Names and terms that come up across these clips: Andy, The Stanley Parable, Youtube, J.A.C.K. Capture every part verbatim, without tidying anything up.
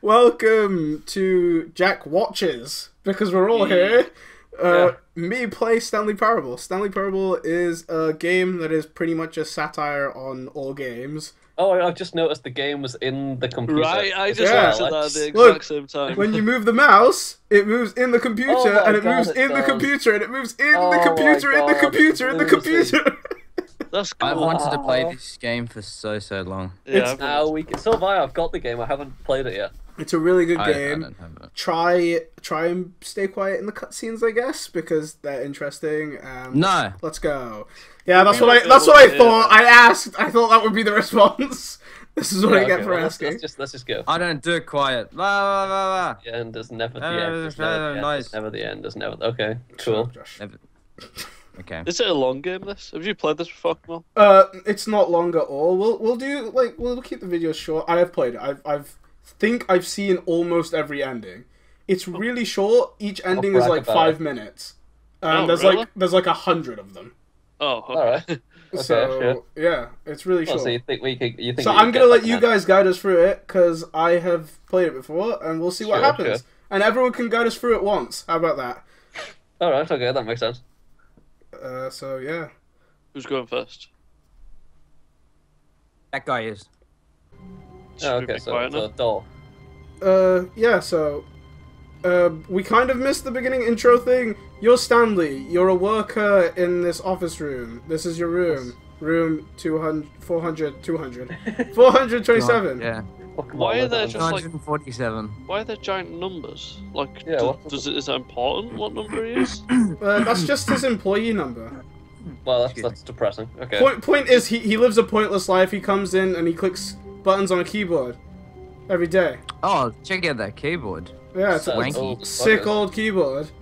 Welcome to Jack Watches, because we're all here. Uh, yeah. Me play Stanley Parable. Stanley Parable is a game that is pretty much a satire on all games. Oh, I just noticed the game was in the computer. Right, I just yeah. answered that at the exact Look, same time. When you move the mouse, it moves in the computer, oh and it God, moves it in does. the computer, and it moves in oh the computer, in the computer, in the computer. That's cool. I've wanted to play this game for so, so long. Yeah, it's now we can. So have I. I've got the game. I haven't played it yet. It's a really good I, game. I don't have it. Try, try and stay quiet in the cutscenes, I guess, because they're interesting. Um, no. Let's go. Yeah, that's what I. That's what I thought. I asked. I thought that would be the response. This is what yeah, I get okay, for well, asking. Let's just, let's just go. I don't do it quiet. La la la la. The end is never the end. It's never the end. It's never. Okay. Cool. Never. Okay. Is it a long game? This have you played this before? Well, uh, it's not long at all. We'll we'll do like we'll keep the videos short. I have played it. I've I've think I've seen almost every ending. It's really short. Each ending is like five it. minutes. Um, oh, there's really? like there's like a hundred of them. Oh, okay. all right. Okay, so sure. yeah, it's really well, short. So you think we could? You think so? I'm gonna let you guys guide us through it because I have played it before, and we'll see sure, what happens. Sure. And everyone can guide us through it once. How about that? All right. Okay, that makes sense. Uh, so yeah, who's going first? That guy is. Oh, okay, so it's a doll. Uh, yeah. So, uh, we kind of missed the beginning intro thing. You're Stanley. You're a worker in this office room. This is your room. Room two hundred, four hundred, two hundred, four twenty-seven. Yeah. Why are there just like one forty-seven? Why are there giant numbers? Like, yeah, do, does it, is it important what number it is? Uh, that's just his employee number. Well, that's that's depressing. Okay. Point point is he he lives a pointless life. He comes in and he clicks buttons on a keyboard every day. Oh, check out that keyboard. Yeah, it's a old, sick old keyboard.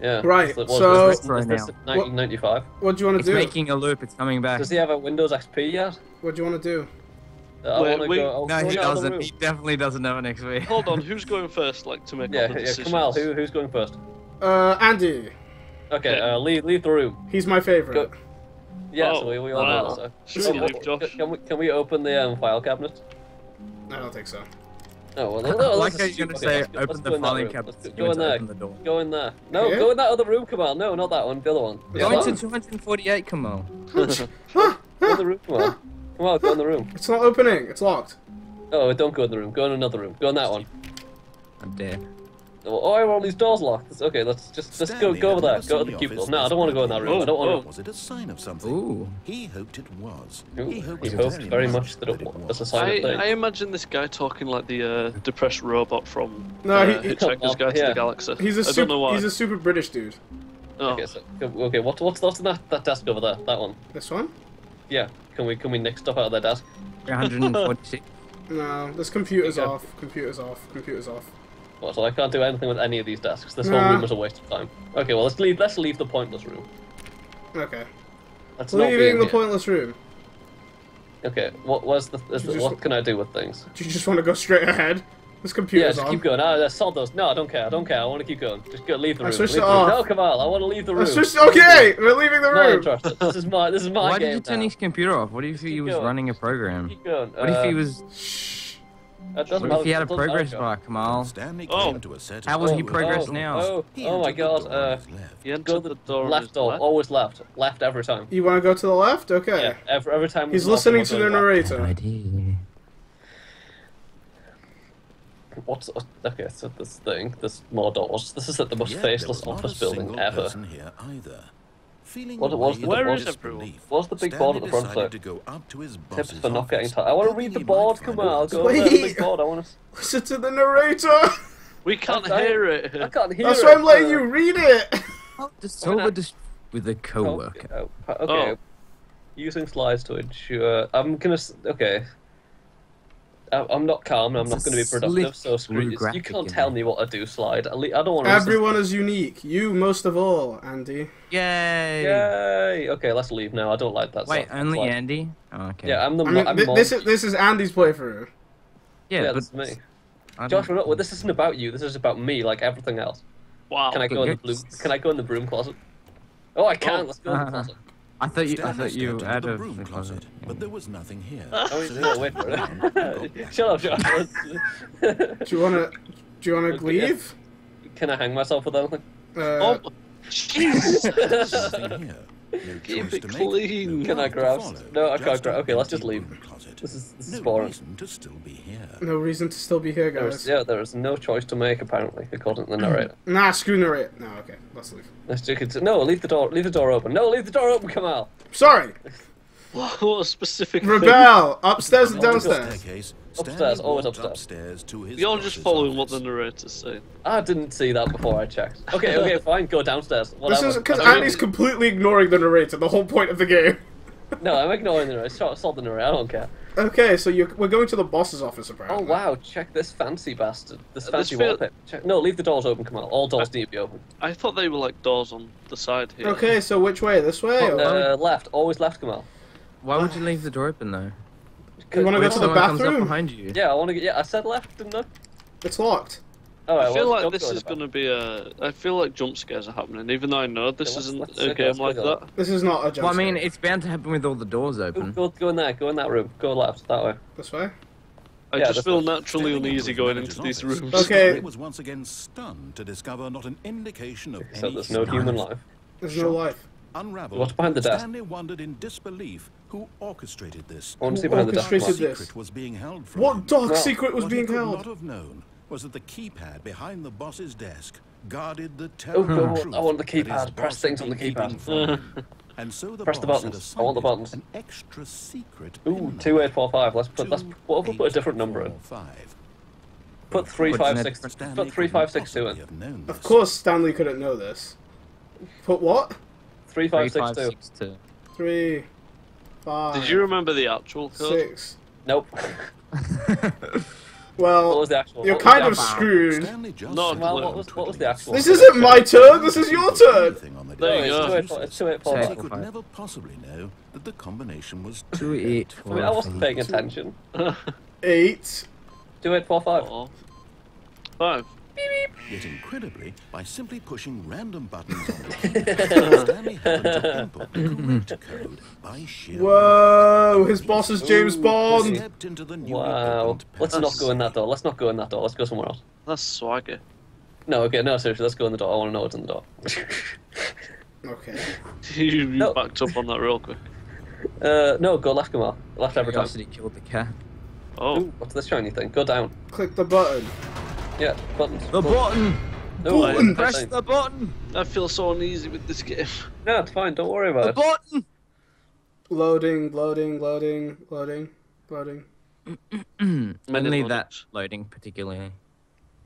Yeah. Right. What, so is this, is this nineteen ninety-five. What, what do you want to do? It's making a loop. It's coming back. Does he have a Windows X P yet? What do you want to do? Uh, wait, wait. Go, no, he doesn't. He definitely doesn't have an X P. Hold on, who's going first? Like to make yeah, the decisions. Yeah, Kamal, who who's going first? Uh, Andy. Okay, yeah. uh, leave leave the room. He's my favorite. Go. Yeah, oh, so we, we all wow. know that. So. Should we leave Josh? Can we can we open the um, file cabinet? I don't think so. Oh well, no, no, like I was gonna say, okay, open the filing cabinet. Let's go in there. The door. Go in there. No, yeah. go in that other room, Kamal. No, not that one. The other one. Go into two hundred forty-eight, Kamal. Another room, Kamal. Come on, go in the room. It's not opening. It's locked. Oh, don't go in the room. Go in another room. Go in that one. I'm dead. Oh, oh all these doors locked. It's okay, let's just let's Stanley go go over there. Go to the cubicle. No, I don't want to go in that room. Oh, I don't want to. Was it a sign of something? Ooh. He hoped it was. Ooh. He hoped, he hoped very much that it was a sign I, of thing. I imagine this guy talking like the uh, depressed robot from no, uh, he, Hitchhiker's Guide yeah. to the Galaxy. He's a super, I don't know why. He's a super British dude. Oh. Okay, so, okay, what what's what's in that that desk over there? That one. This one? Yeah. Can we can we nick stuff out of their desk? one forty-six. No, this computer's okay. off. Computer's off. Computer's off. Well, so I can't do anything with any of these desks. This nah. whole room is a waste of time. Okay, well let's leave. Let's leave the pointless room. Okay. That's leaving the here. pointless room. Okay. What was the? Is the just, what can I do with things? Do you just want to go straight ahead? This computer's yeah, just on. keep going. Ah, solve those. No, I don't care. I don't care. I want to keep going. Just go. Leave the room. I leave the room. No, Kamal. I want to leave the room. Switched... Okay, we're leaving the room. Not interested. This is my. This is my Why game. Why did you turn now. his computer off? What if he keep was going. running a program? Keep going. What uh, if he was? Shh. What if he had a progress bar, Kamal? Oh. How will he progress oh. now? Oh, oh. oh my God. Uh, you go to the door. Left door. Always left. Left every time. You want to go to the left? Okay. Yeah. Every, every time. He's listening to the narrator. What's okay? So this thing, this more doors. This is at the most yeah, faceless office building ever. Here what was the where is everyone? What's the big Stanley board at the front there? To go up to his Tips for not getting tired. I want to read the board. Come on, I'll go Wait. over the big board. I want to listen to the narrator. We can't I, hear it. I can't hear That's it. That's why I'm letting uh, you read it. Over with a coworker. Oh, okay. Oh. Using slides to ensure. I'm gonna. Okay. I'm not calm, and I'm it's not going to be productive, so screw you. You can't tell me what to do, slide. I don't want to Everyone is unique. You, most of all, Andy. Yay! Yay! Okay, let's leave now. I don't like that. Wait, only slide. Andy? Oh, okay. Yeah, I'm the I mean, I'm th more... this, is, this is Andy's playthrough. Yeah, yeah but that's me. Josh, we're not, well, this isn't about you. This is about me, like everything else. Wow. Can I go, in the, blue, can I go in the broom closet? Oh, I can. Oh. Let's go in the closet. I thought you. I thought you had a broom closet, but there was nothing here. Oh, he's still waiting for it. Shut up, Josh. Do you wanna? Do you wanna leave? Can I hang myself with anything? Uh, oh, Jesus! No keep it clean. No Can I grab? No, I can't grab. Okay, let's just leave. This is, this is no boring. Reason to still be here. No reason to still be here, guys. There's, yeah, there is no choice to make, apparently, according to the narrator. Nah, screw narrator. No, okay, let's leave. Let's do it. No, leave the door. Leave the door open. No, leave the door open, Kamal. Sorry. What, what a specific rebel thing. Upstairs and downstairs. Upstairs, always upstairs. You're all just following what the narrator's saying. I didn't see that before I checked. Okay, okay, fine, go downstairs. Whatever. This is because Andy's completely ignoring the narrator, the whole point of the game. No, I'm ignoring the narrator. I saw the narrator, I don't care. Okay, so you're, we're going to the boss's office, apparently. Oh, wow, check this fancy bastard. This fancy uh, this check. No, leave the doors open, Kamal. All doors I, need to be open. I thought they were like doors on the side here. Okay, so which way? This way? Or uh, left. Always left, Kamal. Why would you leave the door open, though? You want to go to the bathroom? Behind you. Yeah, I want to get. Yeah, I said left, didn't I? It's locked. All right, I feel well, like this go is going to be a. I feel like jump scares are happening, even though I know this yeah, isn't let's, let's a game like that. that. This is not a jump. Well, I mean, it's bound to happen with all the doors open. Go, go in there. Go in that room. Go left that way. This way. I yeah, just feel way. naturally uneasy going into these rooms. Okay. I was once again stunned to discover not an indication of any. There's no human life. There's no life. Unraveled, what's behind the desk? Stanley wondered in disbelief who orchestrated this. Who orchestrated this? Was being held from what dark well, secret was what being he held? What I could not have known was that the keypad behind the boss's desk guarded the terrible oh, truth. I want the keypad. Press things on the keypad. And so the Press the buttons. I want the buttons. An extra secret. Ooh, two eight four five. Let's put. Let's. What if we put a different number in? Five. Put three five six. Put three five six two in. Of course, Stanley couldn't know this. Put what? Three five, three, six, five two. six two. Three five. Did you remember the actual code? Six. Nope. Well, what was the actual? You're kind of screwed. No, well, what was, what was the actual? This isn't my turn. This is your turn. There you go. It's two eight four. I could never possibly know that the combination was two eight four. I mean, I wasn't paying attention. Eight. Two eight four five. Uh-oh. Five. Yet incredibly, by simply pushing random buttons on the keypad, Stanley happened to input the correct code by sheer. Whoa! His boss is James Ooh, Bond. Into the new wow! Let's not go in that door. Let's not go in that door. Let's go somewhere else. That's swagger. No, okay, no, seriously, let's go in the door. I want to know what's in the door. Okay. you you no. backed up on that real quick. Uh, no, go left, Kamal. Left every time. He killed the cat. Oh! Ooh, what's this shiny thing? Go down. Click the button. Yeah, buttons. The button! No, button. Press the button! I feel so uneasy with this game. No, it's fine, don't worry about it. The button! Loading, loading, loading, loading, loading. Mainly that loading, particularly.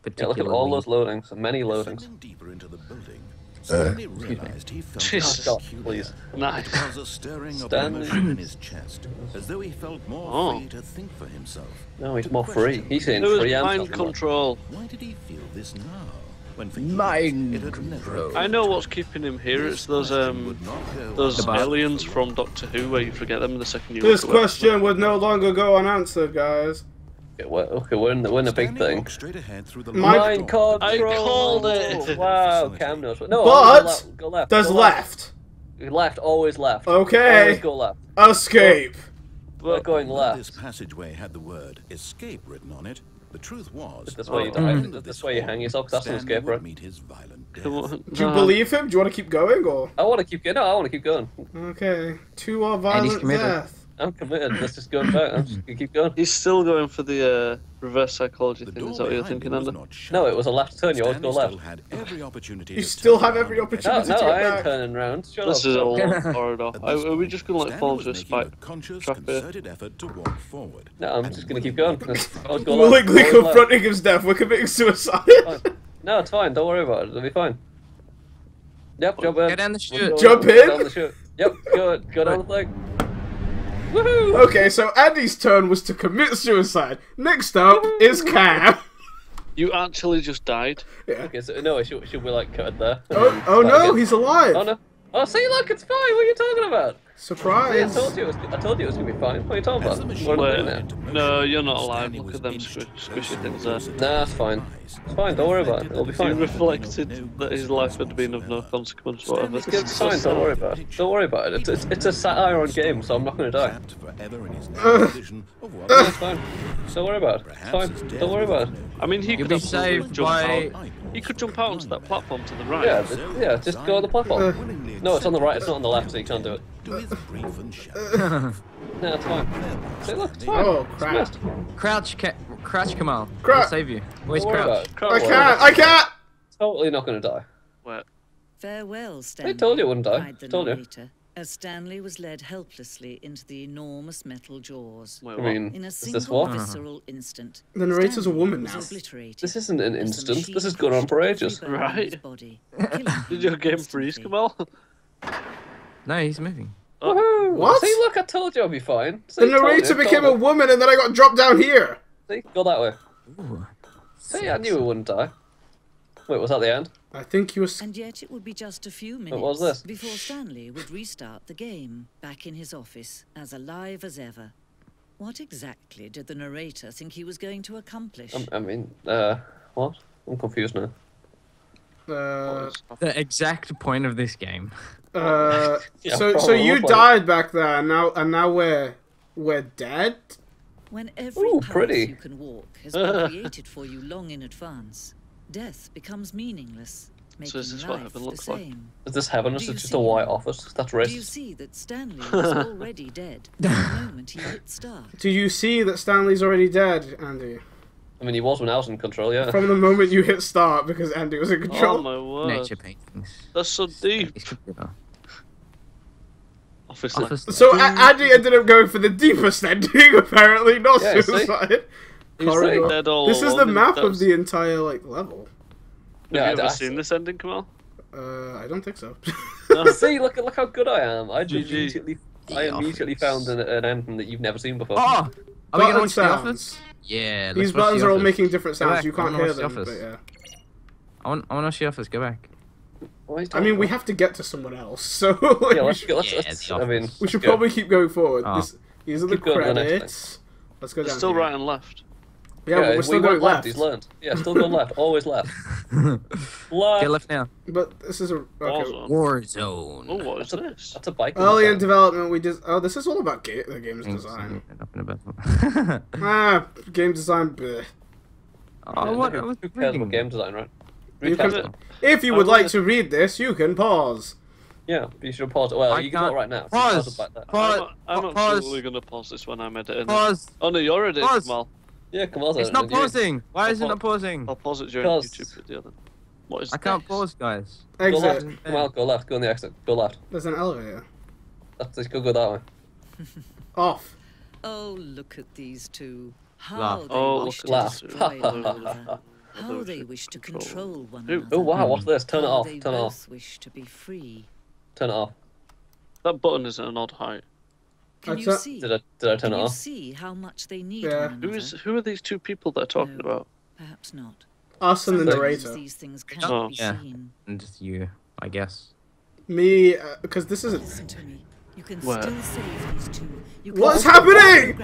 particularly. Yeah, look at all those loadings, many loadings. Deeper into the building, uh, realized he felt Jesus, God, please. Nice. It was a stirring of emotion in his chest, as though he felt more oh. free to think for himself. No, he's more free. He's in free and mind control. Why did he feel this now? When mind control. I know what's keeping him here. It's those um, those aliens from Doctor Who, where you forget them the second you. This question would no longer go unanswered, guys. Okay, we're, okay, we're in the, we're in the big thing. Mind control. I called it. Wow, Cam knows what. No, but go left, go left, there's go left. left. Left, always left. Okay. Always go left. Escape. We're, we're going left. This passageway had the word "escape" written on it. The truth was. This way you die. Mm. This way you hang yourself. That's an escape, right? Meet his violent death. Do you believe him? Do you want to keep going or? I want to keep going. No, I want to keep going. Okay. To our violent death. I'm committed. Let's just go back. I'm just gonna keep going. He's still going for the uh, reverse psychology the thing. Is that what you're thinking, Andy? No, it was a left turn. You always go left. Had every opportunity you still have every opportunity. No, no, I ain't turning round. Shut this up. is a long corridor. Are we just gonna let fall into a spike? Concerted effort to walk forward. No, I'm just gonna keep going. Go Willingly confronting his death. We're committing suicide. No, it's fine. Don't worry about it. It'll be fine. Yep, jump in. Get down the chute. Jump in. Yep, go go down the thing. Woohoo! Okay, so Andy's turn was to commit suicide. Next up is Cam. You actually just died. Yeah. Okay, so no, should, should we like cut it there? Oh, oh no, again? He's alive. Oh no! Oh, see, look, it's fine. What are you talking about? Surprise! See, I told you it was, I told you it was gonna be fine. What are you talking about? Wait, no, you're not allowed. Look at them squish, squishy things there. Nah, it's fine. It's fine. Don't worry about it. It'll be fine. He reflected that his life had been of no consequence, whatever. It's, it's fine. Don't worry about it. Don't worry about it. It's, it's, it's a satire on game, so I'm not gonna die. It's fine. Don't worry about it. It's fine. Don't worry about it. I mean, he could be saved by. You could jump out onto that platform to the right. Yeah, yeah, just go on the platform. No, it's on the right, it's not on the left, so you can't do it. No, it's fine. See, look, it's fine. Oh, crap. Crouch, ca crouch, Kamal. Crouch. I'll save you. Where's Crouch? Crouch? I can't, I can't! Totally not gonna die. Where? Farewell, Stanley. I told you I wouldn't die. I told you. As Stanley was led helplessly into the enormous metal jaws. Wait, I mean, in a single is this what? Visceral instant, the narrator's Stanley a woman now. This isn't an instant, this has gone on for ages. Right. Did your game freeze, Kamal? No, he's moving. Oh. What? See, look, I told you I'd be fine. See, the narrator you, became a woman and then I got dropped down here. See, go that way. Ooh, see, sexy. I knew we wouldn't die. Wait, was that the end? I think he was. And yet, it would be just a few minutes what was this? Before Stanley would restart the game, back in his office, as alive as ever. What exactly did the narrator think he was going to accomplish? Um, I mean, uh, what? I'm confused now. Uh, the exact point of this game. Uh, yeah, so, so you died it. back there, and now, and now we're, we're dead. When every Ooh, pretty. you can walk has been created for you long in advance. Death becomes meaningless, making so is this life what looks the like? same. Is this heaven or is it just a white office? That's racist. Do you see that Stanley is already dead the moment he hit start? Do you see that Stanley's already dead, Andy? I mean, he was when I was in control, yeah. From the moment you hit start, because Andy was in control. Oh my word. Nature paintings. That's so deep. Office office so uh, Andy ended up going for the deepest ending, apparently, not yeah, suicide. See? This is the map of the entire like level. Have yeah, you ever seen this ending, Kamal? Uh, I don't think so. No. See, look, look how good I am. I G G. immediately, the I office. immediately found an, an ending that you've never seen before. Oh, are we going to watch The Office? Yeah. These buttons the are all making different sounds. You can't hear them. The but yeah. I want, I want to watch The Office. Go back. I mean, about? we have to get to someone else, so yeah, let's, should, let's, yeah, let's, I mean, we should go. probably keep going forward. Oh. This, these are the credits. Let's go down. Still right and left. Yeah, yeah, but we're still we going left. left. He's learned. Yeah, still going left. Always left. left. Get left now. But this is a okay. war zone. Oh, what is that's this? A, that's a bike. Early in development, we just. Oh, this is all about ga the game's Thanks. design. Nothing about that. Ah, game design. Bleh. Oh, yeah, what? Who cares about game design, right? You can, if you would oh, like yeah. to read this, you can pause. Yeah, you should pause. Well, I you can do it right now. Pause. Pause. pause. I'm not pause. Totally going to pause this when I'm editing. Pause. Oh no, you're editing, Kamal. Yeah, come on. It's not pausing. Why is it not pausing? I'll pause it during YouTube video then. What is I can't pause, guys. Exit. Go left. Come out, go left. Go on the exit. Go left. There's an elevator. Let's go go that way. Off. Oh, look at these two. How they wish to destroy one another. How they wish to control one another. Oh wow, what's this? Turn it off. Turn it off. Wish to be free. Turn it off. That button is at an odd height. Can you see? Did I, did I turn Can it off? You see how much they need yeah. Who is? Who are these two people that are talking no, about? Perhaps not. Us and the narrator. These things can't oh. be yeah. seen. And just you, I guess. Me, uh, because this isn't. Listen to me. You can Where? still save these two. You can What's happening?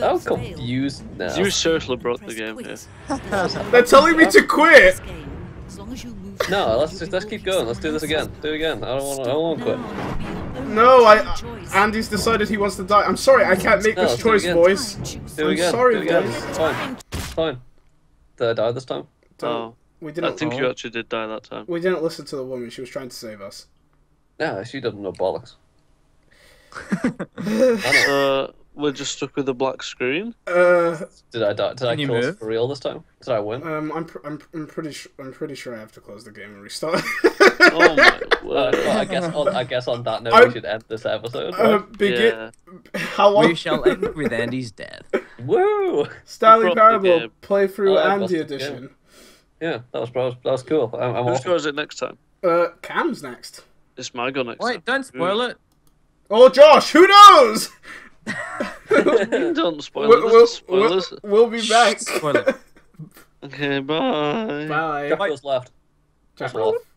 I'm confused now. You certainly brought the game here. They're telling me to quit. As long as you move no, let's just let's keep going. Let's do this again. Do it again. I don't want. I don't want to quit. No, I, I. Andy's decided he wants to die. I'm sorry, I can't make no, this choice, boys. Do it again. Sorry, do it again. Guys. Fine. Fine. Did I die this time? Oh. We didn't. I think oh. you actually did die that time. We didn't listen to the woman. She was trying to save us. Yeah, she doesn't know bollocks. uh, we're just stuck with a black screen. Uh. Did I die? Did I close for real this time? Did I win? Um, I'm. Pr I'm. I'm pretty. I'm pretty sure I have to close the game and restart. Oh my word. Well, I, guess on, I guess on that note I'm, we should end this episode. Right? Uh, begin, yeah. How long? We shall end with Andy's death. Woo! Stanley Parable, playthrough oh, Andy edition. Yeah, that was, that was cool. I'm, I'm Who's goes it next time? Uh, Cam's next. It's my go next Wait, time. don't spoil Ooh. it. Oh, Josh, who knows? Don't spoil we'll, it. We'll, spoilers. We'll, we'll be back. Spoil it. Okay, bye. Bye. Josh goes left. Josh goes left.